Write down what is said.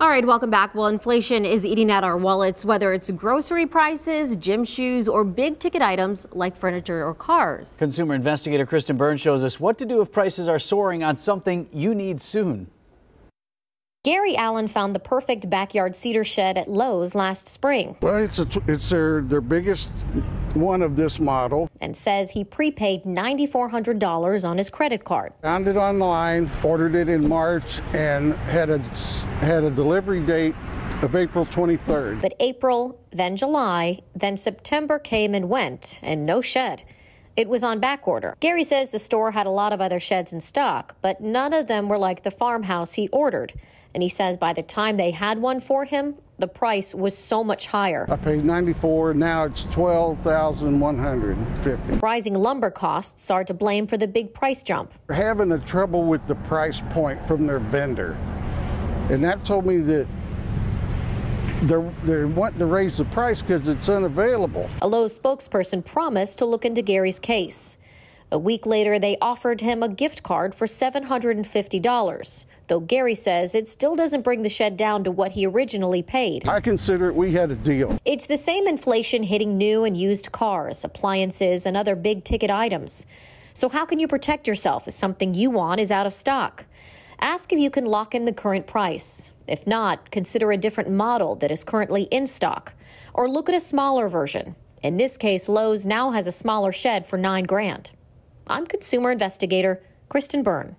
All right, welcome back. Well, inflation is eating at our wallets, whether it's grocery prices, gym shoes, or big ticket items like furniture or cars. Consumer investigator Kristin Byrne shows us what to do if prices are soaring on something you need soon. Gary Allen found the perfect backyard cedar shed at Lowe's last spring. Well, it's their biggest one of this model, and says he prepaid $9,400 on his credit card. Found it online, ordered it in March, and had a delivery date of April 23rd. But April, then July, then September came and went, and no shed. It was on back order. Gary says the store had a lot of other sheds in stock, but none of them were like the farmhouse he ordered. And he says by the time they had one for him, the price was so much higher. I paid $94,000, now it's $12,150. Rising lumber costs are to blame for the big price jump. They're having a trouble with the price point from their vendor. And that told me that they're wanting to raise the price because it's unavailable. A Lowe's spokesperson promised to look into Gary's case. A week later, they offered him a gift card for $750, though Gary says it still doesn't bring the shed down to what he originally paid. I consider it we had a deal. It's the same inflation hitting new and used cars, appliances, and other big-ticket items. So how can you protect yourself if something you want is out of stock? Ask if you can lock in the current price. If not, consider a different model that is currently in stock, or look at a smaller version. In this case, Lowe's now has a smaller shed for $9,000. I'm consumer investigator Kristin Byrne.